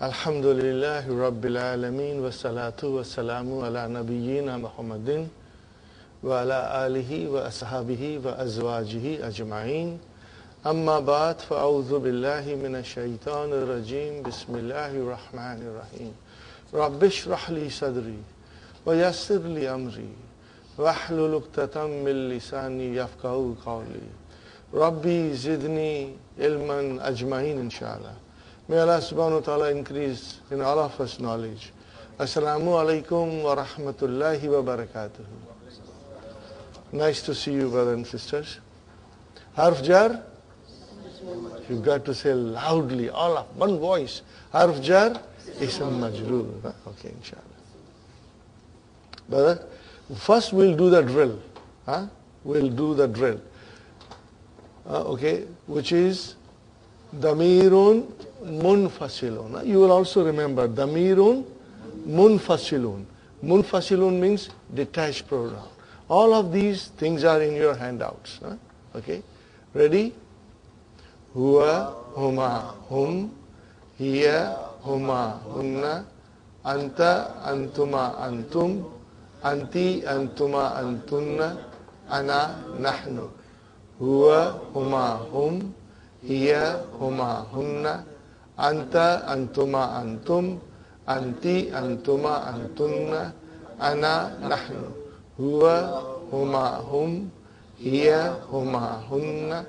Alhamdulillahi rabbil alameen wa salatu wa salamu ala nabiyyina Muhammadin wa ala alihi wa ashabihi wa azwajihi ajma'in. Amma ba'd, fa'audhu billahi minash shaitanir rajim. Bismillahir rahmanir rahim. Rabbishrah li sadri wa yassir li amri wahlul 'uqdatam min lisani yafqahu qawli. Rabbi zidni ilman ajma'in inshallah. May Allah subhanahu wa ta'ala increase in all of us knowledge. Assalamu alaikum wa rahmatullahi wa barakatuh. Nice to see you, brothers and sisters. Harfjar? You've got to say loudly, all of one voice. Harfjar? Ism Majroor. Okay, inshallah. Brother, first we'll do the drill. We'll do the drill. Okay, which is Damirun Munfasilun. You will also remember Damirun Munfasilun. Munfasilun means detached pronoun. All of these things are in your handouts. Okay? Ready? Huwa, huma, hum, hiya, huma, hunna, anta, antuma, antum, anti, antuma, antunna, ana, nahnu. Huwa, huma, hum, hiya, huma, hunna, anta, antuma, antum, anti, antuma, antunna, ana, nahnu. Huwa, huma, hum, hiya, huma, hunna,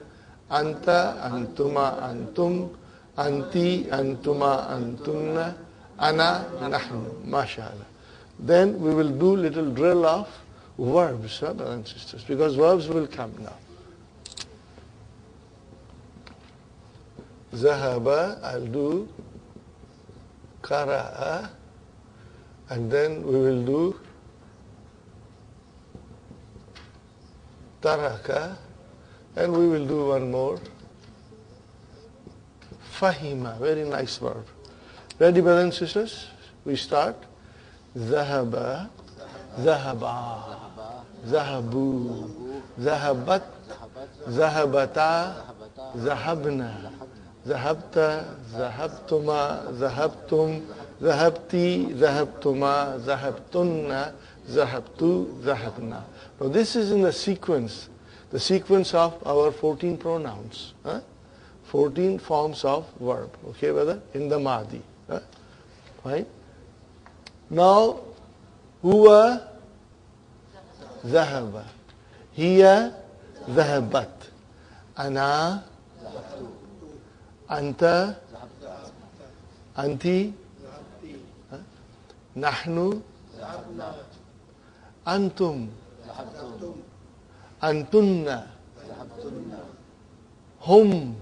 anta, antuma, antum, anti, antuma, antunna, ana, nahnu. MashaAllah. Then we will do little drill of verbs, brothers and sisters, because verbs will come now. Zahaba, I'll do Kara'a, and then we will do Taraka, and we will do one more Fahima. Very nice verb. Ready, brothers and sisters? We start. Zahaba, Zahaba, Zahabu, Zahabat, Zahabata, Zahabna, Zahabta, Zahabtuma, Zahabtum, Zahabti, Zahabtuma, Zahabtunna, Zahabtu, Zahabna. Now this is in the sequence of our 14 pronouns. 14 forms of verb, okay brother, in the Mahdi. Right? Now, huwa zahaba, hiya zahabat, ana anta anti nahnu antum antunna hum.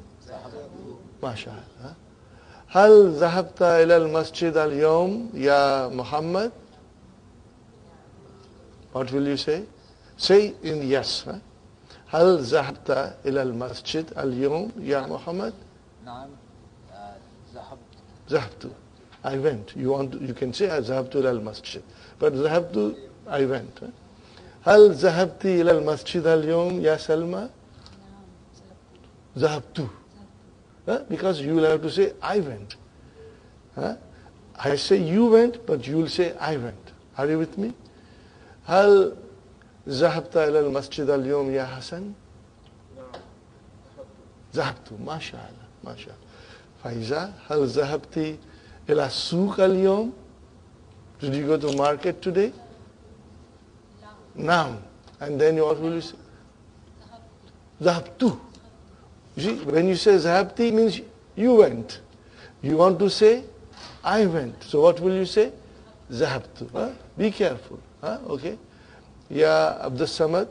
MashaAllah. Hal zahabta ila al-masjid al-yawm ya Muhammad? What will you say? Say in yes. Hal zahabta ila al-masjid al-yawm ya Muhammad? Naam. Zahabtu. I went. You want? You can say zahabtu ila al-masjid. But zahabtu, I went. Hal zahabti ila al-masjid al-yawm ya Salma? Zahabtu. Because you will have to say, I went. I say you went, but you will say, I went. Are you with me? Hal zahabta ila al-masjid al-yawm ya Hasan? Zahabtu. MashaAllah. MashaAllah. Faiza, hal zahabti ila suq al-yawm? Did you go to market today? Naam. And then what will you say? Zahabtu. You see, when you say zahabti, means you went. You want to say, I went. So what will you say? Zahabtu. Huh? Be careful. Huh? Okay. Ya Abdusamad,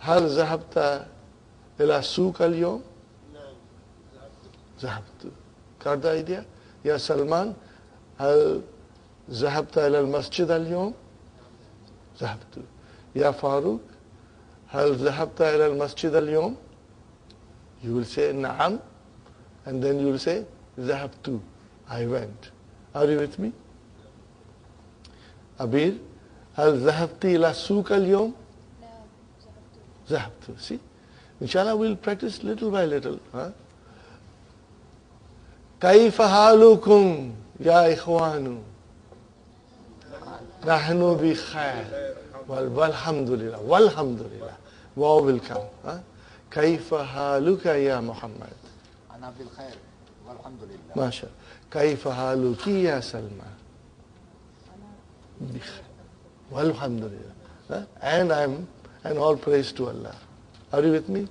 hal zahabta ila souk al-yawm? Zahabtu. Got the idea? Ya Salman, hal zahabta ila al-masjid al-yawm? Zahabtu. Ya Farooq, hal zahabta ila al-masjid al-yawm? You will say Naam, and then you will say Zahabtu, I went. Are you with me? Abir, hal zahabti ila souk al-yawm? Zahabtu. See? Inshallah we'll practice little by little. Kaifa halukum ya ikhwanu? Nahnu bi khair. Walhamdulillah. Walhamdulillah. Wow will come. Kaifa haluka ya Muhammad? Ana bil khair. Walhamdulillah. Masha. Kaifa haluki ya Salma? Ana bi khair. Walhamdulillah. And all praise to Allah. Are you with me?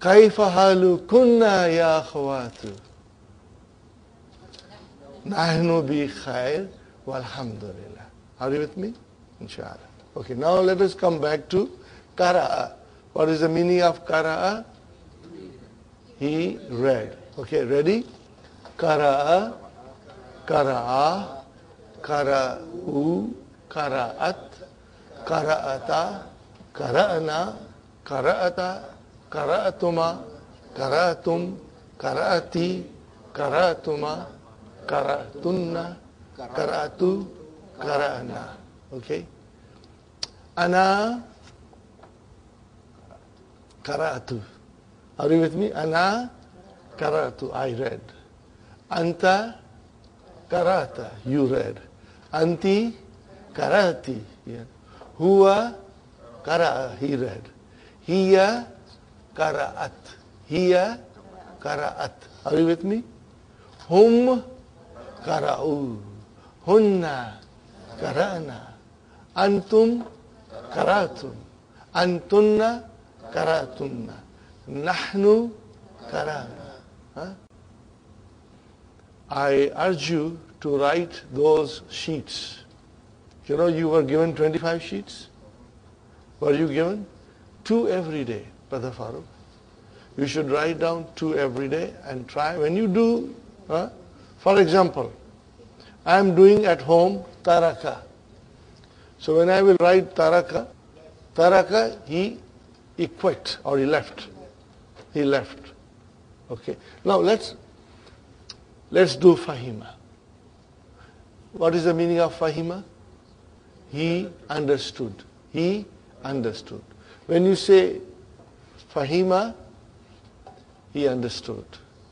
Kaifa halukunna ya akhawatu? Nahnu bi khair. Walhamdulillah. Are you with me? Inshallah. Okay, now let us come back to Kara'a. What is the meaning of Kara'a? He read. Okay, ready? Kara'a, Kara'a, Kara'u, Kara'at, Kara'ata, Kara'ana, Kara'ata, Kara'atuma, Kara'atum, Kara'ati, Kara'atuma, Kara'atunna, Kara'atu, Kara'ana. Okay? Ana Kara'atu. Are you with me? Ana Kara'atu. I read. Anta Kara'ata. You read. Anti Kara'ati. Yeah. Huwa Kara'a. He read. Hiya Kara'at. Hiya Kara'at. Are you with me? Hum Kara'u. Hunna Kara'ana. Antum Kara'atum. Antunna Karatunna. Nahnu Karana. I urge you to write those sheets. You know you were given 25 sheets? Were you given? 2 every day, Brother Farooq. You should write down 2 every day and try. When you do, for example, I am doing at home Taraka. So when I will write Taraka, he quit, or he left. He left. Okay. Now let's do Fahima. What is the meaning of Fahima? He understood. He understood. When you say Fahima, he understood.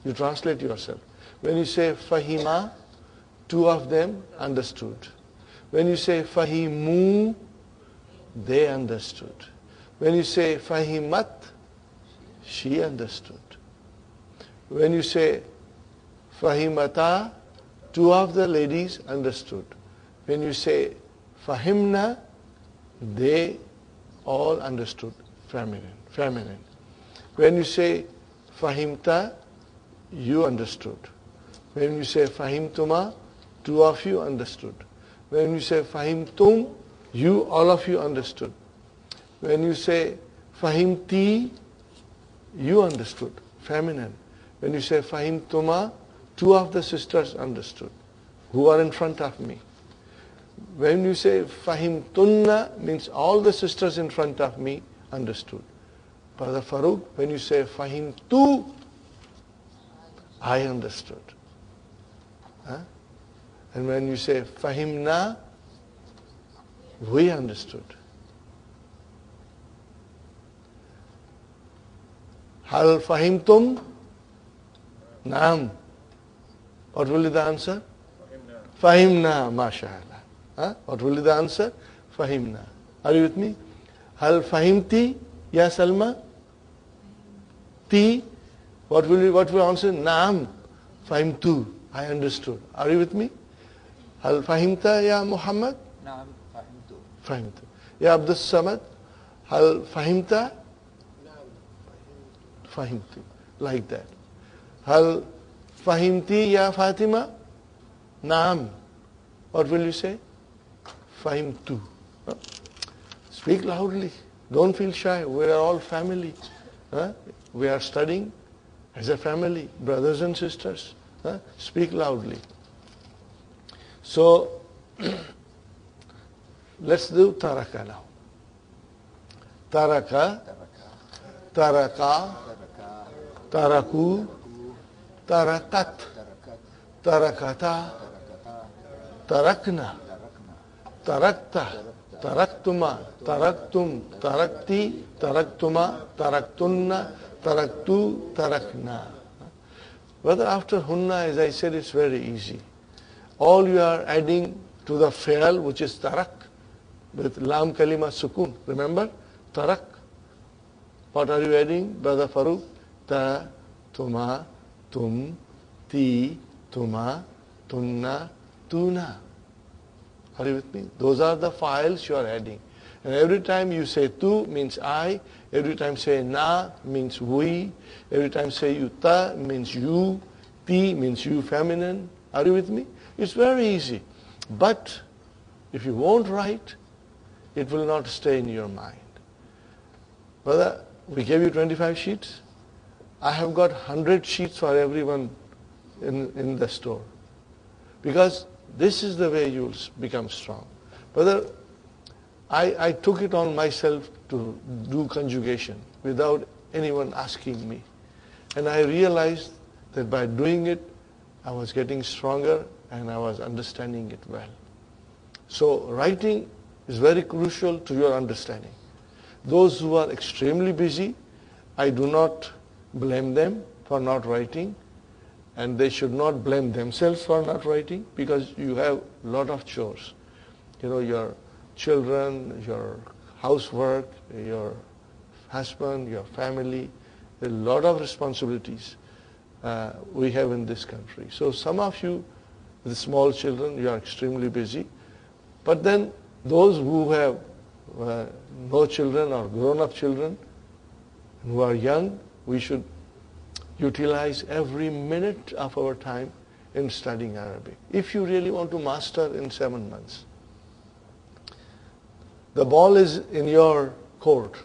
You translate yourself. When you say Fahima, 2 of them understood. When you say Fahimu, they understood. When you say Fahimat, She understood. When you say Fahimata, two of the ladies understood. When you say Fahimna, they all understood. Feminine. When you say Fahimta, you understood. When you say Fahimtuma, two of you understood. When you say Fahimtum, you, all of you understood. When you say Fahimti, you understood. Feminine. When you say Fahimtuma, two of the sisters understood, who are in front of me. When you say Fahimtunna, means all the sisters in front of me understood. Brother Farooq, when you say Fahimtu, I understood. Huh? And when you say Fahimna, we understood. Hal Fahimtum? Naam. What will be the answer? Fahimna, MashaAllah. Huh? What will be the answer? Fahimna. Are you with me? Hal Fahimti, Ya Salma? Ti? What will answer? Naam. Fahimtu. I understood. Are you with me? Hal Fahimta, Ya Muhammad? Naam. Fahimta. Ya Abdusamad? Hal Fahimta? Naam. Fahimtu. Like that. Hal Fahimti, Ya Fatima? Naam. What will you say? Fahimtu. Huh? Speak loudly. Don't feel shy. We are all family. Huh? We are studying as a family, brothers and sisters. Huh? Speak loudly. So, let's do Taraka now. Taraka, Taraka, Taraku, Tarakat, Tarakata, Tarakna, Tarakta, Taraktuma, Taraktum, Tarakti, Taraktuma, Taraktunna, Taraktu, Tarakna. Whether after Hunna, as I said, it's very easy. All you are adding to the fi'al, which is Tarak, with Lam Kalima Sukun. Remember? Tarak. What are you adding, Brother Farooq? Ta, Tuma, Tum, Ti, Tuma, Tunna, Tuna. Are you with me? Those are the files you are adding. And every time you say tu means I, every time say na means we, every time say you ta means you, ti means you feminine. Are you with me? It's very easy. But if you won't write, it will not stay in your mind. Brother, we gave you 25 sheets. I have got 100 sheets for everyone in the store. Because this is the way you will become strong. Brother, I took it on myself to do conjugation without anyone asking me. And I realized that by doing it, I was getting stronger and I was understanding it well. So writing is very crucial to your understanding. Those who are extremely busy, I do not blame them for not writing. And they should not blame themselves for not writing, because you have a lot of chores. You know, your children, your housework, your husband, your family, a lot of responsibilities we have in this country. So some of you, the small children, you are extremely busy. But then those who have no children or grown-up children, who are young, we should utilize every minute of our time in studying Arabic. If you really want to master in 7 months. The ball is in your court.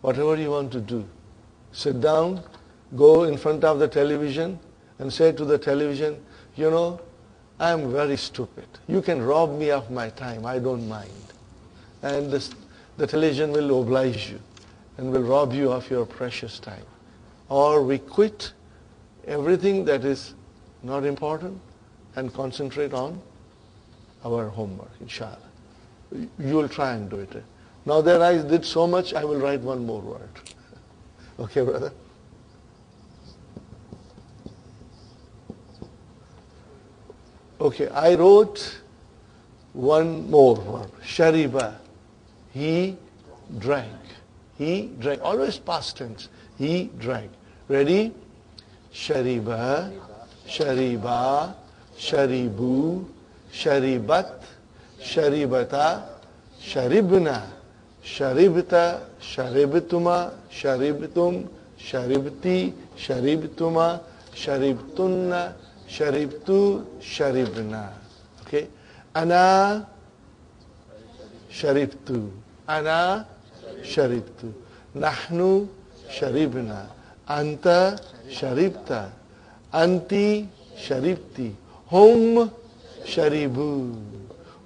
Whatever you want to do. Sit down, go in front of the television and say to the television, you know, I am very stupid. You can rob me of my time. I don't mind. And the television will oblige you and will rob you of your precious time. Or we quit everything that is not important and concentrate on our homework, inshallah. You will try and do it. Now that I did so much, I will write one more word. Okay, brother? Okay, I wrote one more word. Shariba. He drank. Always past tense. he drank. Ready? Shariba, shariba, sharibu, sharibat, sharibata, sharibna, sharibta, sharibtuma, sharibtum, sharibti, sharibtuma, sharibtunna, sharibtu, sharibna. Okay? Ana, sharibtu. Ana, sharibtu. Nahnu, sharibna. Anta, sharibta. Anti, sharibti. Hum, sharibu.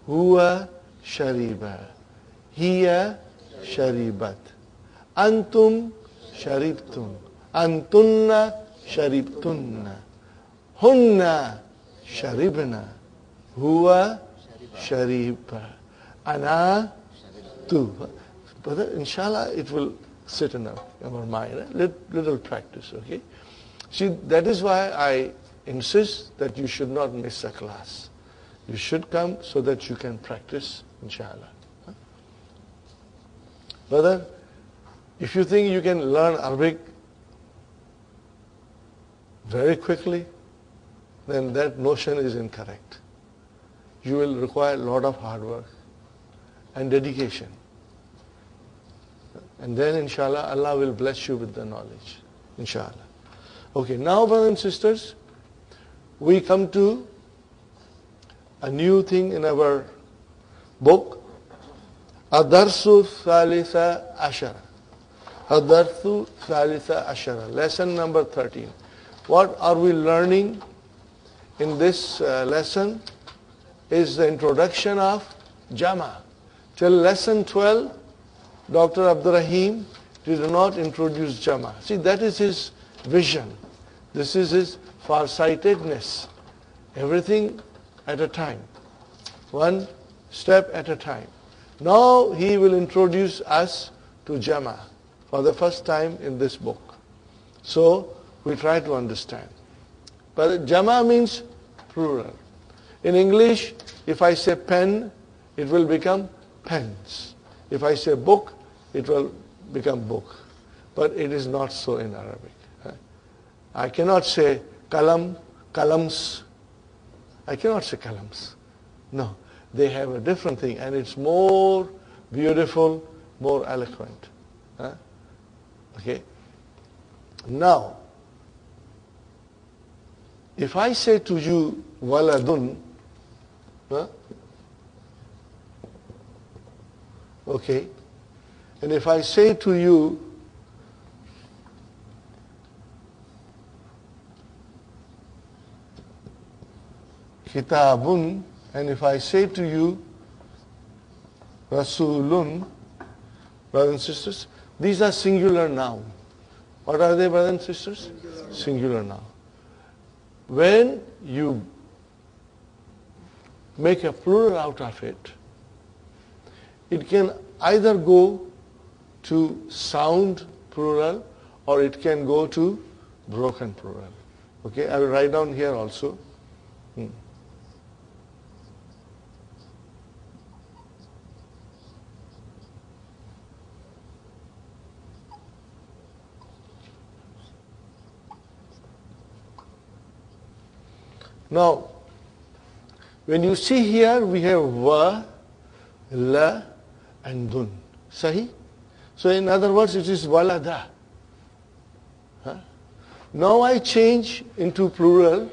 Huwa, shariba. Hiya, sharibat. Antum, sharibtum. Antunna, sharibtunna. Hunna, sharibna. Huwa, shariba. Ana, tu. Brother, inshallah, it will sit in our mind. Right? Little practice, okay? See, that is why I insist that you should not miss a class. You should come so that you can practice, inshallah. Huh? Brother, if you think you can learn Arabic very quickly, then that notion is incorrect. You will require a lot of hard work and dedication. And then, inshallah, Allah will bless you with the knowledge. Inshallah. Okay, now, brothers and sisters, we come to a new thing in our book. Adarsu Thalitha Ashara. Adarsu Thalitha Ashara. Lesson number 13. What are we learning in this lesson is the introduction of jama. Till lesson 12, Dr. Abdurrahim did not introduce jama. See, that is his vision. This is his farsightedness. Everything at a time. One step at a time. Now he will introduce us to jama for the first time in this book. So we try to understand. But jama means plural. In English, if I say pen, it will become pens. If I say book, it will become book. But it is not so in Arabic. I cannot say kalam, kalams. I cannot say kalams. No. They have a different thing and it's more beautiful, more eloquent. Okay. Now, if I say to you, waladun, okay. And if I say to you, kitabun, and if I say to you, rasulun, brothers and sisters, these are singular noun. What are they, brothers and sisters? Singular noun. When you make a plural out of it, it can either go to sound plural or it can go to broken plural. Okay, I will write down here also. Now, when you see here, we have wa, la, and dun. Sahih? So in other words, it is walada. Huh? Now I change into plural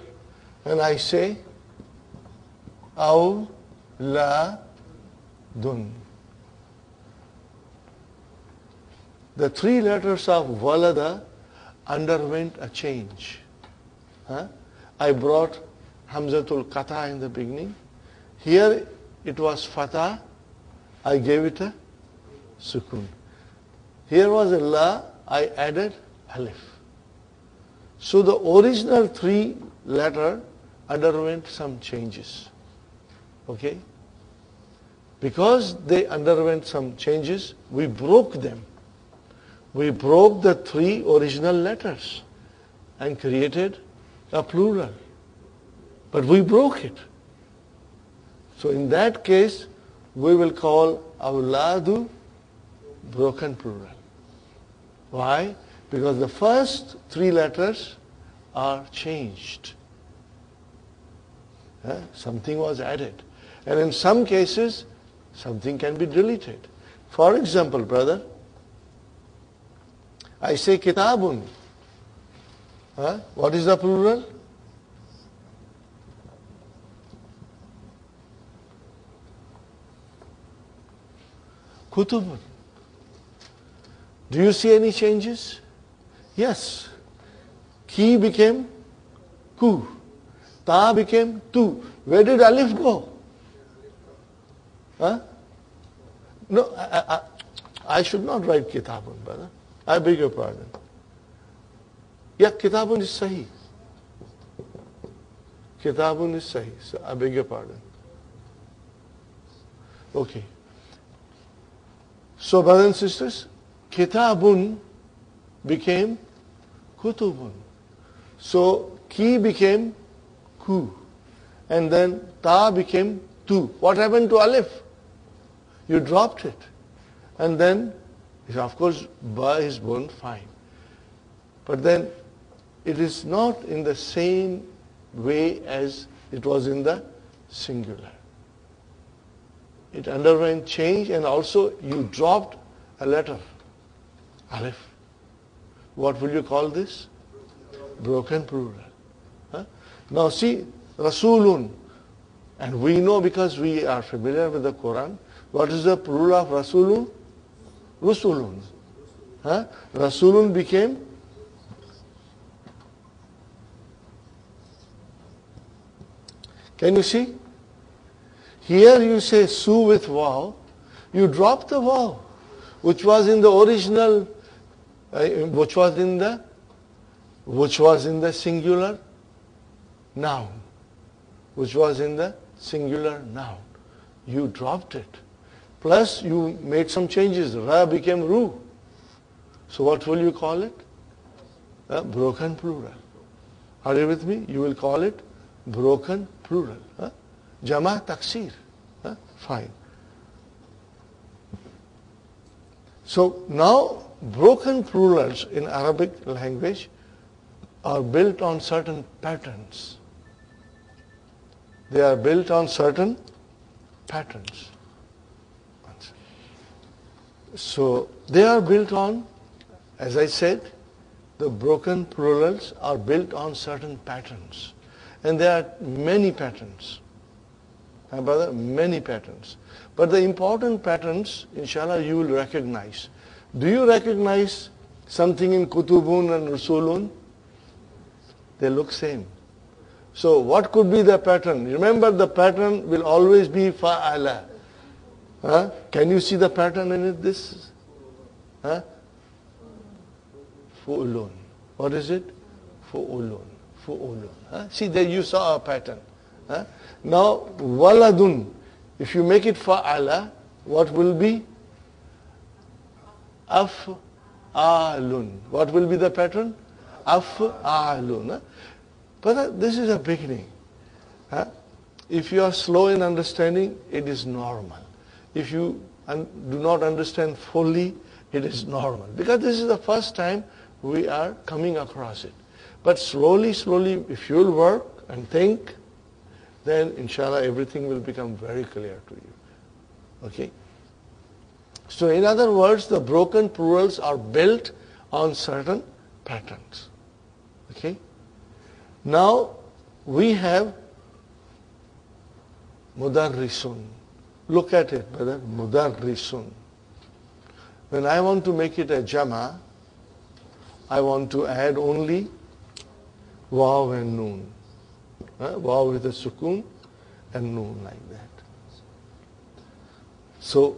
and I say aw, la, dun. The three letters of walada underwent a change. Huh? I brought Hamzatul Qata in the beginning. Here it was Fatah. I gave it a Sukun. Here was a La. I added Alif. So the original three letter underwent some changes. Okay? Because they underwent some changes, we broke them. We broke the three original letters and created a plural. But we broke it. So in that case, we will call awladu broken plural. Why? because the first three letters are changed. Something was added. And in some cases, something can be deleted. For example, brother, I say kitabun. What is the plural? Kutubun. Do you see any changes? Yes. Ki became ku. Ta became tu. Where did alif go? No, I should not write kitabun, brother. I beg your pardon. Yeah, kitabun is sahih. Kitabun is sahih. So I beg your pardon. Okay. So, brothers and sisters, kitabun became kutubun. So, ki became ku. And then ta became tu. What happened to alif? You dropped it. And then, of course, ba is born fine. But then, it is not in the same way as it was in the singular. It underwent change, and also you dropped a letter, alif. What will you call this? Broken plural. Now see, Rasulun, and we know because we are familiar with the Quran, what is the plural of Rasulun? Rusulun. Rasulun became can you see? Here you say su with wow, you drop the wow, which was in the original, which was in the singular noun, You dropped it. Plus you made some changes. Ra became ru. So what will you call it? A broken plural. Are you with me? You will call it broken plural. Jama taksir. Fine. So now broken plurals in Arabic language are built on certain patterns. They are built on certain patterns. So they are built on, as I said, the broken plurals are built on certain patterns. And there are many patterns. My brother, many patterns. But the important patterns, inshallah, you will recognize. Do you recognize something in Kutubun and Rusulun? They look same. So what could be the pattern? Remember, the pattern will always be fa'ala. Can you see the pattern in it? This? Fu'ulun. What is it? Fu'ulun. Fu'ulun. See, there you saw a pattern. Now, waladun. If you make it fa'ala, what will be? Af alun. What will be the pattern? Af alun. But this is a beginning. If you are slow in understanding, it is normal. If you do not understand fully, it is normal. Because this is the first time we are coming across it. But slowly, slowly, if you will work and think, then inshallah everything will become very clear to you. Okay? So in other words, the broken plurals are built on certain patterns. Okay? Now we have mudarrisun. Look at it, brother. Mudarrisun. When I want to make it a jama, I want to add only waw and noon. Waw with a sukoon and noon like that. So,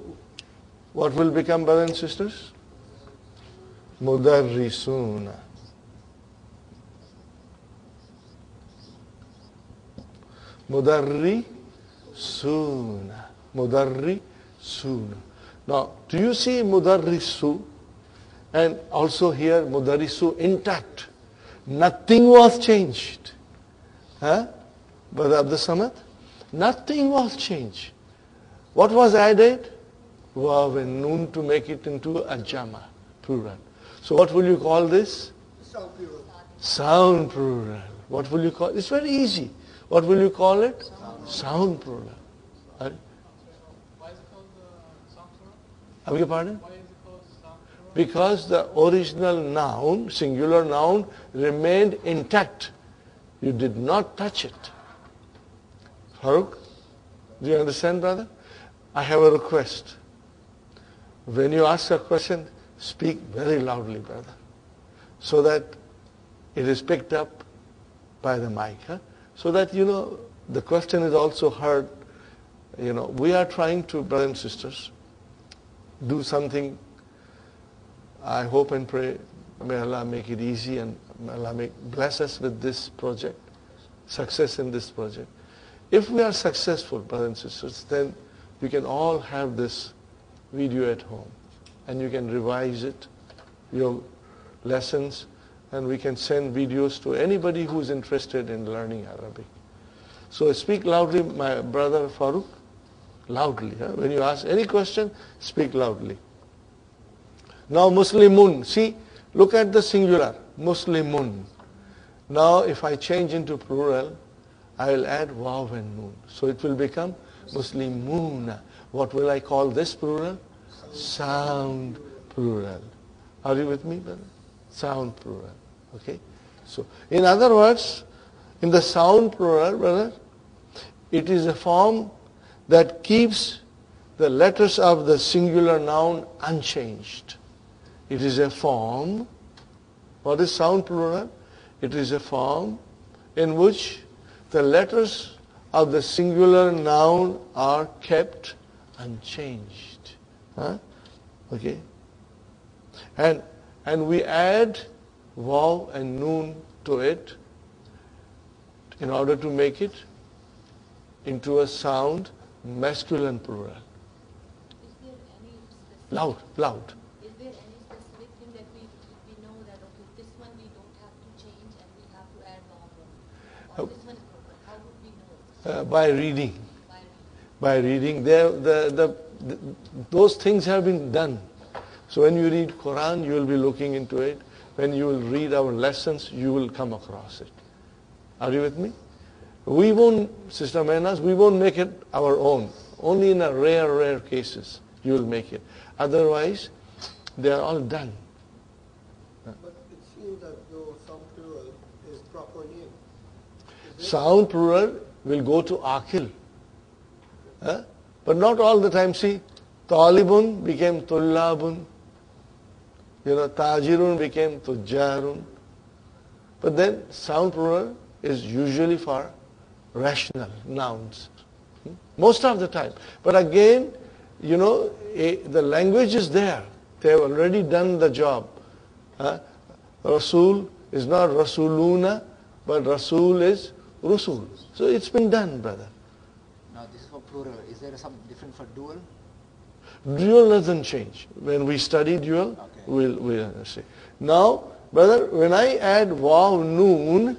what will become, brothers and sisters? Mudarrisuna. Mudarrisuna. Mudarrisuna. Now, do you see mudarrisu and also here mudarrisu intact? Nothing was changed. Brother Abdusamad? Nothing was changed. What was added? Waw and noon to make it into a jama, plural. So what will you call this? Sound puran. Sound puran. What will you call it? It's very easy. What will you call it? Sound puran. Why is it called sound puran? I beg your pardon? Why is it called sound puran? Because the original noun, singular noun, remained intact. You did not touch it. Farooq, do you understand, brother? I have a request. When you ask a question, speak very loudly, brother, so that it is picked up by the mic, huh? So that, you know, the question is also heard. You know, we are trying to, brothers and sisters, do something. I hope and pray, may Allah make it easy and may Allah bless us with this project, success in this project. If we are successful, brothers and sisters, then you can all have this video at home and you can revise it, your lessons, and we can send videos to anybody who is interested in learning Arabic. So speak loudly, my brother Farooq, loudly. Huh? When you ask any question, speak loudly. Now Muslimoon, see, look at the singular, Muslimoon. Now if I change into plural, I will add waw and noon. So it will become Muslimoon. What will I call this plural? Sound plural. Are you with me, brother? Sound plural. Okay? So, in other words, in the sound plural, brother, it is a form that keeps the letters of the singular noun unchanged. It is a form. What is sound plural? It is a form in which the letters of the singular noun are kept unchanged. Huh? Okay? And we add waw and noon to it in order to make it into a sound masculine plural. Loud. Is there any specific thing that we know that, okay, this one we don't have to change and we have to add waw? Or this one, how would we know? By reading. Those things have been done. So when you read Quran, you will be looking into it. When you will read our lessons, you will come across it. Are you with me? We won't, Sister Menas, we won't make it our own. Only in a rare cases you will make it. Otherwise, they are all done. But it seems that though sound plural is proper name. Sound plural will go to akil. Huh? But not all the time. See, Talibun became Tullabun. You know, Tajirun became Tujjarun. But then sound plural is usually for rational nouns. Most of the time. But again, you know, the language is there. They have already done the job. Rasul is not Rasuluna, but Rasul is Rusul. So it's been done, brother. Now this is for plural. Is there something different for dual? Dual doesn't change. When we study dual, okay, we'll understand. Now, brother, when I add waw noon,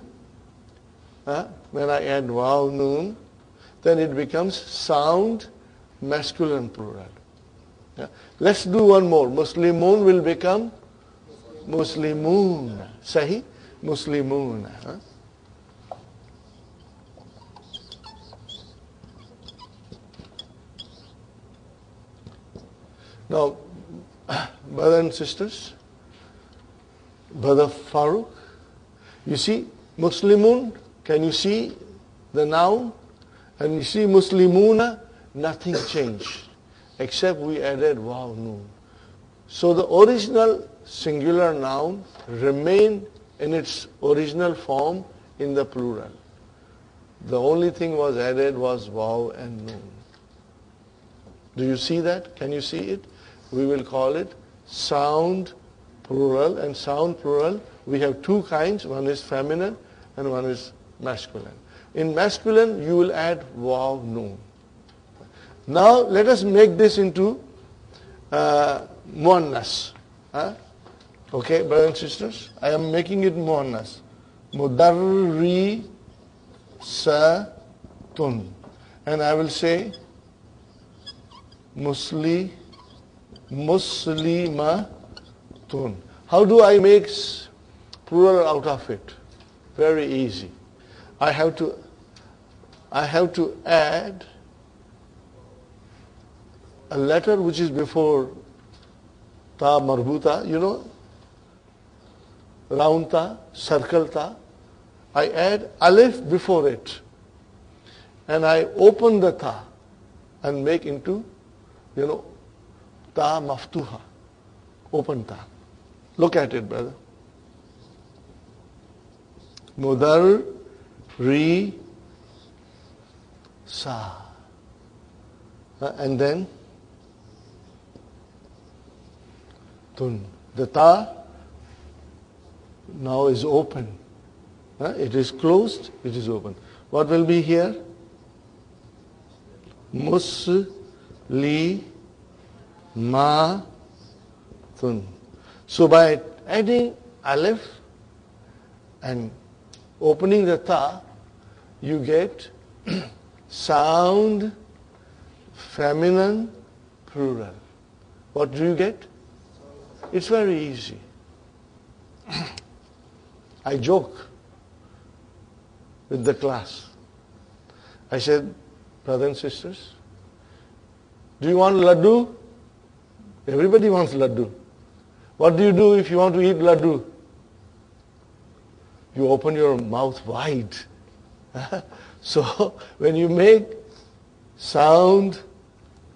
then it becomes sound masculine plural. Yeah. Let's do one more. Muslimoon will become Muslimoon. Sahi? Muslimoon. Huh? Now, brother and sisters, brother Farooq, you see Muslimoon, can you see the noun? And you see Muslimuna, nothing changed, except we added waw noon. So the original singular noun remained in its original form in the plural. The only thing was added was waw and noon. Do you see that? Can you see it? We will call it sound plural. And sound plural, we have two kinds. One is feminine and one is masculine. In masculine, you will add waw, noon. Now, let us make this into muannas. Huh? Okay, brothers and sisters, I am making it muannas. Mudarrisatun. And I will say Muslimatun. How do I make plural out of it? Very easy. I have to add a letter which is before ta marbuta, you know, round ta, circle ta. I add alif before it and I open the ta and make into, you know, ta maftuha, open ta. Look at it, brother. Mudarrisa. And then tun. The ta now is open. It is closed, it is open. What will be here? Muslimatun. So by adding alif and opening the ta, you get sound feminine plural. What do you get? It's very easy. I joke with the class. I said, brothers and sisters, do you want laddu? Everybody wants laddu. What do you do if you want to eat laddu? You open your mouth wide. So when you make sound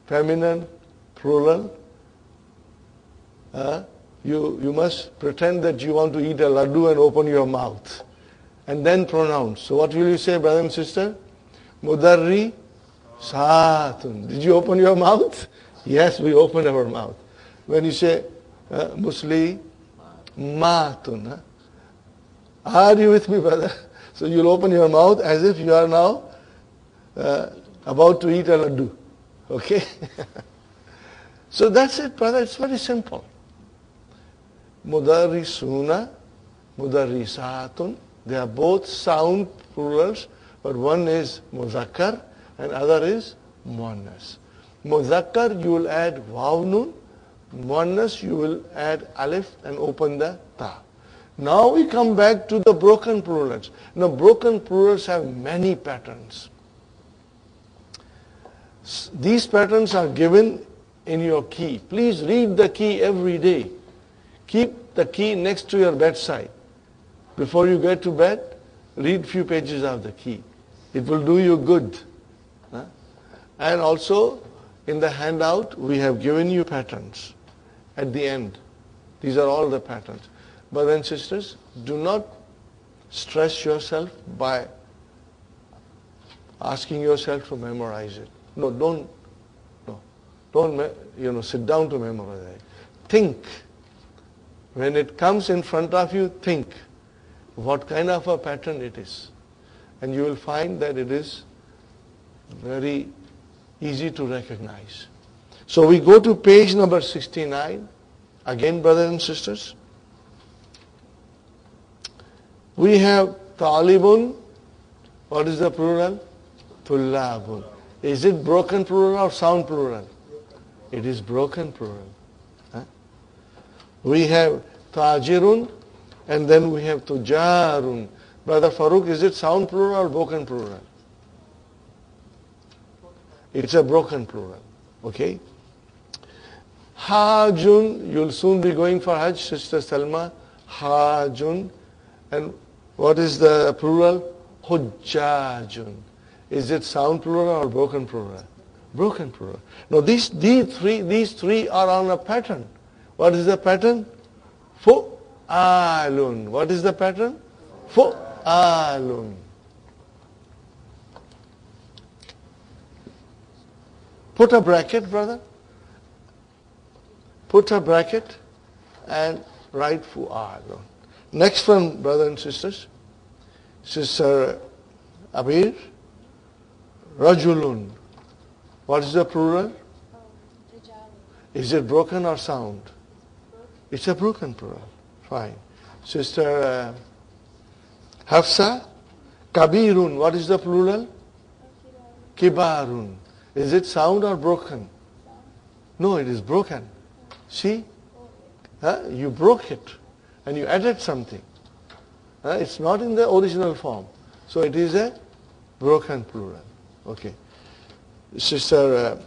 feminine plural, you must pretend that you want to eat a laddu and open your mouth and then pronounce. So what will you say, brother and sister? Mudarri Saatun. Did you open your mouth? Yes, we opened our mouth. When you say Muslimatun. Are you with me, brother? So you'll open your mouth as if you are now about to eat a laddu. Okay? So that's it, brother. It's very simple. Mudarrisuna, mudarrisatun. They are both sound plurals, but one is muzakkar and other is muannas. Muzakkar, you will add waw nun. Muannas, you will add alif and open the ta. Now we come back to the broken plurals. Now broken plurals have many patterns. These patterns are given in your key. Please read the key every day. Keep the key next to your bedside. Before you get to bed, read few pages of the key. It will do you good. And also in the handout we have given you patterns at the end. These are all the patterns. Brothers and sisters, do not stress yourself by asking yourself to memorize it. No, don't sit down to memorize it. Think. When it comes in front of you, think what kind of a pattern it is. And you will find that it is very easy to recognize. So we go to page number 69. Again, brothers and sisters, we have Talibun. What is the plural? Tullabun. Is it broken plural or sound plural? It is broken plural. We have Tajirun and then we have Tujarun. Brother Farooq, is it sound plural or broken plural? It's a broken plural. Okay? Hajun, you'll soon be going for Hajj, Sister Salma. Hajun. And what is the plural? Hujjajun. Is it sound plural or broken plural? Broken plural. Now these three are on a pattern. What is the pattern? Fu'alun. What is the pattern? Fu'alun. Put a bracket, brother. Put a bracket and write Fu'alun. Next one, brothers and sisters. Sister Abir. Rajulun. What is the plural? Is it broken or sound? It's a broken plural. Fine. Sister Hafsa. Kabirun. What is the plural? Kibarun. Is it sound or broken? No, it is broken. See? You broke it. and you added something. It's not in the original form. So it is a broken plural. Okay. Sister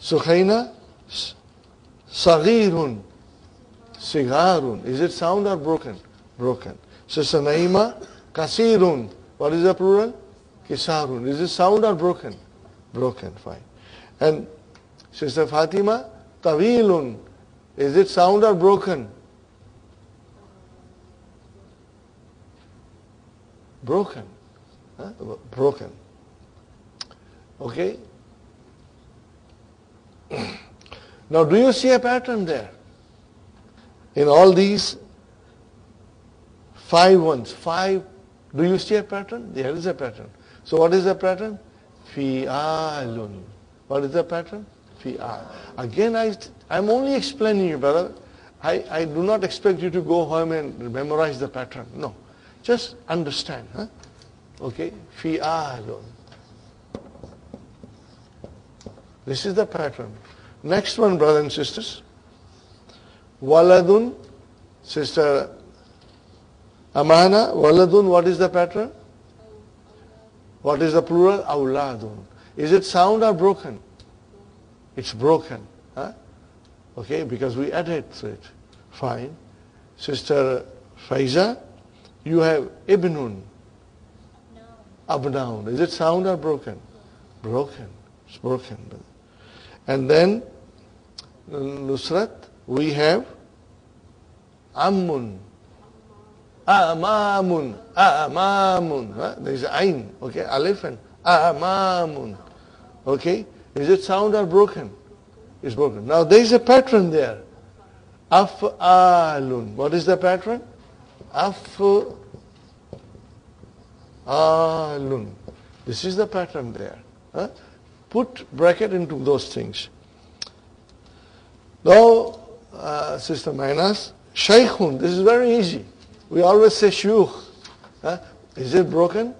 Sukhaina, Saghirun, Sigarun. Is it sound or broken? Broken. Sister Naima, Kasirun. What is the plural? Kisarun. Is it sound or broken? Broken, fine. And Sister Fatima, Tawilun. Is it sound or broken? Broken. Huh? Broken. Okay? Now, do you see a pattern there? In all these 5 ones, 5, do you see a pattern? There is a pattern. So, what is the pattern? Fi'alun. What is the pattern? Fi'al. Again, I'm only explaining you, brother. I do not expect you to go home and memorize the pattern. No. Just understand. Huh? Okay? Fi'alun. This is the pattern. Next one, brothers and sisters. Waladun, Sister Amana, Waladun, what is the pattern? What is the plural? Awladun. Is it sound or broken? It's broken. Huh? Okay, because we added to it. Fine. Sister Faiza, you have Ibnun. No. Abnoun. Is it sound or broken? Broken. It's broken. And then, Nusrat, we have Ammun. Amamun. Amamun. Huh? There is Ain. Okay, Alif and Amamun. Okay, is it sound or broken? It's broken. Now there is a pattern there. Af al. What is the pattern? Af al. This is the pattern there. Huh? Put bracket into those things. Now, Sister Mainas, Shaykhun, this is very easy. We always say Shuyukh. Is it broken?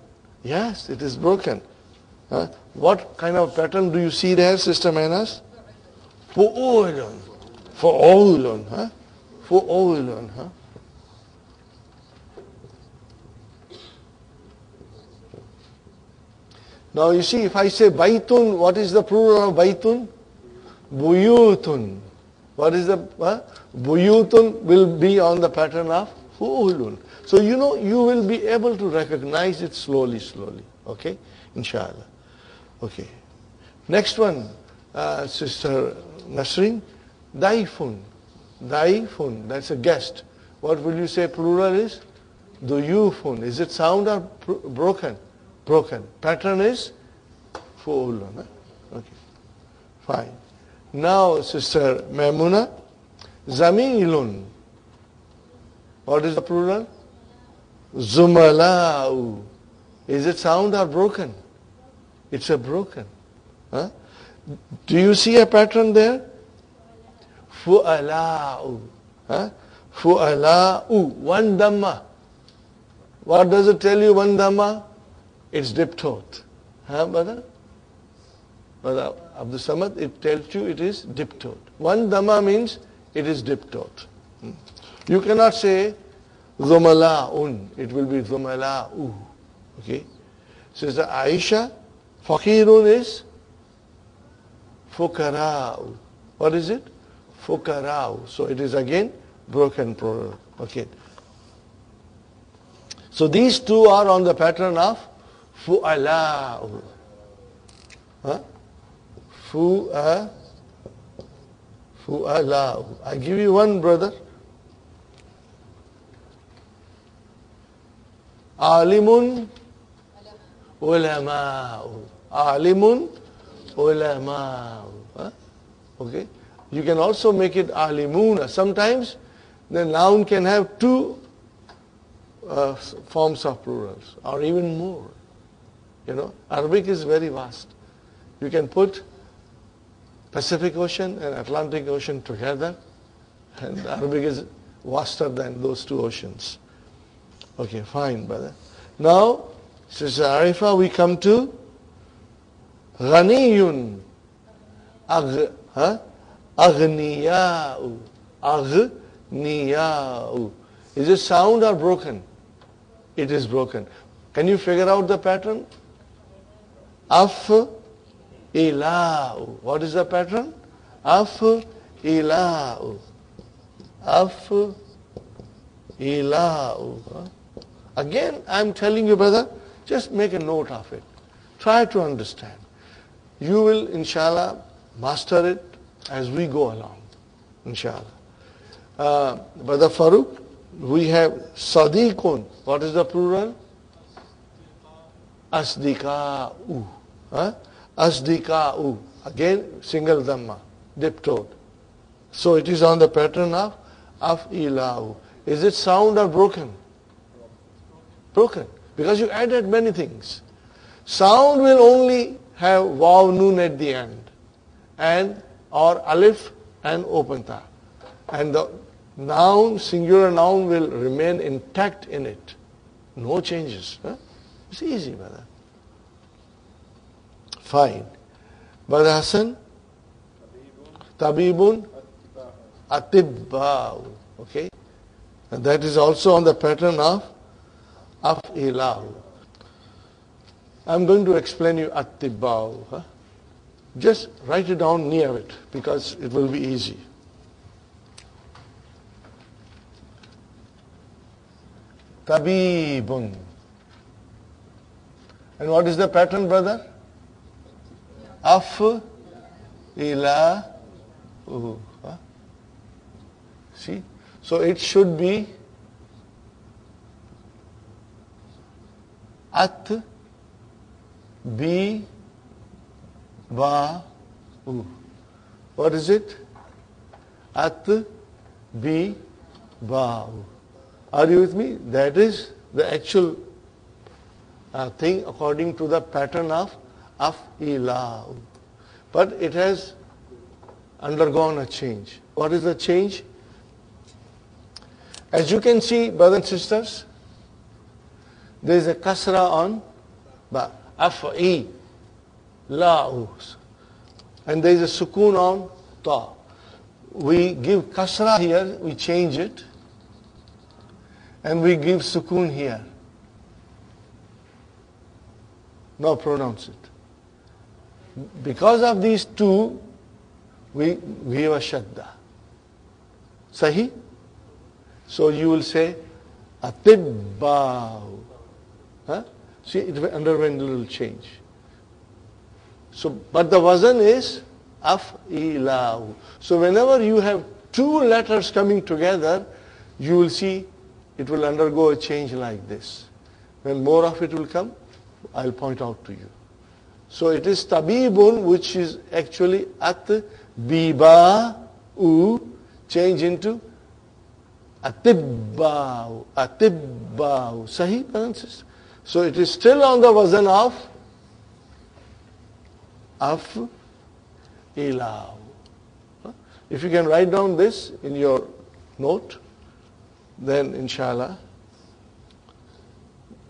Yes, it is broken. What kind of pattern do you see there, Sister Mainas? Fu'ulun. Fu'ulun. Fu'ulun. Now you see, if I say Baitun, what is the plural of Baitun? Buyutun. What is the Buyutun will be on the pattern of Fu'ulun. So you know, you will be able to recognize it slowly. Okay? Inshallah. Okay. Next one, Sister Nasreen. Daifun. Daifun. That's a guest. What will you say plural is? Duyufun. Is it sound or broken? Broken. Pattern is Fu'ulun. Okay. Fine. Now, Sister Maimuna, Zamilun. What is the plural? Zumala'u. Is it sound or broken? It's a broken. Huh? Do you see a pattern there? Fu'ala'u. Huh? Fu'ala'u. One dhamma. What does it tell you, one dhamma? It's diptote. Huh, brother? Brother Abdusamad, it tells you it is diptote. One dhamma means it is diptote. You cannot say Zumala'un. It will be Zumala'u. Okay? Sister Aisha, Fakirun is Fukara'u. What is it? Fukara'u. So it is again broken plural. Okay. So these two are on the pattern of Fu'ala'u. Huh? Fu'ala'u. I give you one, brother. Alimun ulama'u. Alimun ulama'u. Huh? Okay. You can also make it alimuna. Sometimes the noun can have 2 forms of plurals or even more. You know, Arabic is very vast. You can put Pacific Ocean and Atlantic Ocean together, and Arabic is vaster than those 2 oceans. Okay, fine, brother. Now, Sister Arifa, we come to Ghaniyun. Aghniya'u. Niya'u. Is it sound or broken? It is broken. Can you figure out the pattern? Af al. What is the pattern? Af al. Af al. Again, I'm telling you, brother, just make a note of it. Try to understand. You will, inshallah, master it as we go along, inshallah. Brother Farooq, we have Sadiqun. What is the plural? Asdika'u. Asdika'u. Again, single dhamma, diphthong. So it is on the pattern of af'ila'u. Is it sound or broken? Broken. Because you added many things. Sound will only have waw noon at the end, and or alif and open ta, and the noun, singular noun, will remain intact in it. No changes. Huh? It's easy, brother. Fine. Brother Hassan? Tabibun? Atibba'u. Okay? And that is also on the pattern of af'ilahu. I'm going to explain you atibba'u. Huh? Just write it down near it because it will be easy. Tabibun. And what is the pattern, brother? Af ila. See? So it should be at b ba u. What is it? At b ba u. Are you with me? That is the actual thing according to the pattern of af'ilau. But it has undergone a change. What is the change? As you can see, brothers and sisters, there is a kasra on ba, af'ilau. And there is a sukoon on ta. We give kasra here, we change it. And we give sukoon here. Now pronounce it. Because of these two, we give a shadda. Sahih? So you will say, atibba'u. Huh? See, it underwent a little change. So, but the wazan is af'ilau. So whenever you have two letters coming together, you will see it will undergo a change like this. When more of it will come, I'll point out to you. So it is tabibun, which is actually at biba'u, change into atibba'u, atibba'u. Sahih pronounces. So it is still on the wazan of af-ilau. If you can write down this in your note, then inshallah.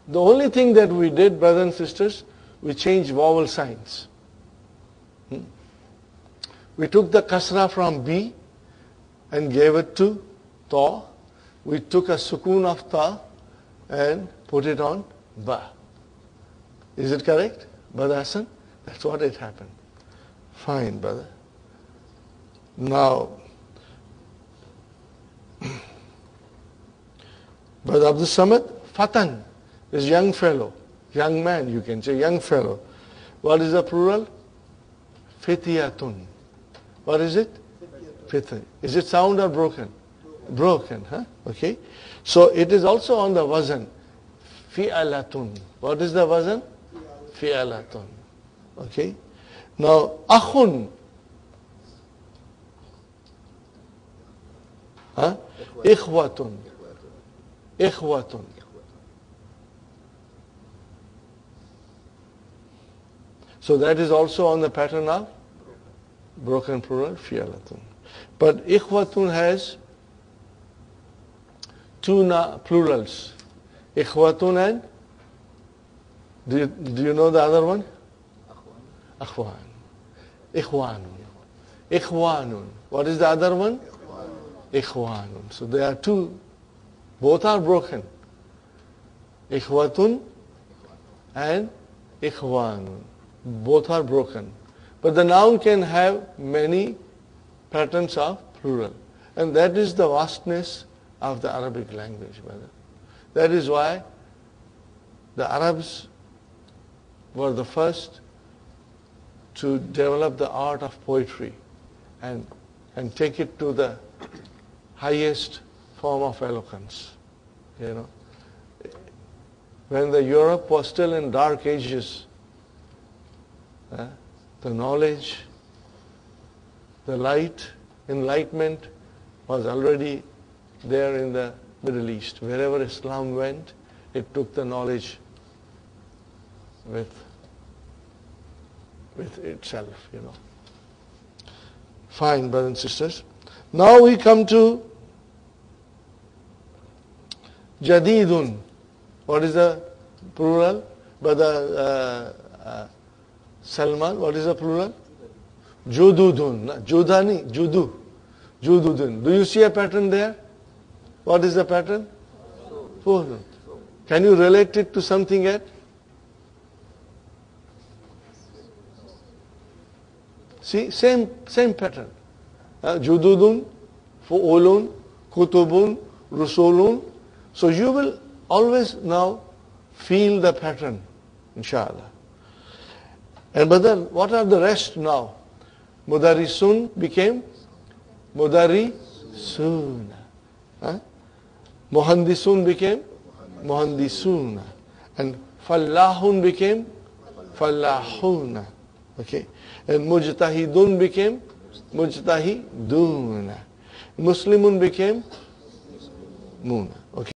The only thing that we did, brothers and sisters, we changed vowel signs. We took the kasra from B and gave it to ta. We took a sukoon of ta and put it on ba. Is it correct, Brother Hassan? That's what it happened. Fine, brother. Now, Brother Abdusamad, Fatan, is young fellow, young man, you can say, young fellow. What is the plural? Fitiyatun. What is it? Fitiyatun. Is it sound or broken? Broken, huh? Okay. So it is also on the wazan. Fi'alatun. What is the wazan? Fi'alatun. Okay. Now, akhun. Huh? Ikhwatun. Ikhwatun. So that is also on the pattern of broken plural, fi'alatun. But ikhwatun has two plurals. Ikhwatun and do you know the other one? Akhwan. Ikhwanun. Ikhwanun. What is the other one? Ikhwanun. So there are two. Both are broken. Ikhwatun and Ikhwanun. Both are broken. But the noun can have many patterns of plural. And that is the vastness of the Arabic language. That is why the Arabs were the first to develop the art of poetry and take it to the highest form of eloquence. You know, when the Europe was still in dark ages, the knowledge, the light, enlightenment was already there in the Middle East. Wherever Islam went, it took the knowledge with itself, you know. Fine, brothers and sisters. Now we come to Jadidun. What is the plural? Brother Salman, what is the plural? Jududun. Judani, Judu. Jududun. Do you see a pattern there? What is the pattern? Fu'ul. Can you relate it to something yet? See, same pattern. Jududun, Fu'ulun, Kutubun, Rusulun. So you will always now feel the pattern, inshallah. And brother, what are the rest now? Mudarrisun became Mudarrisuna. Muhandisun became Muhandisuna. And Fallahun became Fallahuna. Okay. And Mujtahidun became Mujtahiduna. Muslimoon became Moon. Okay.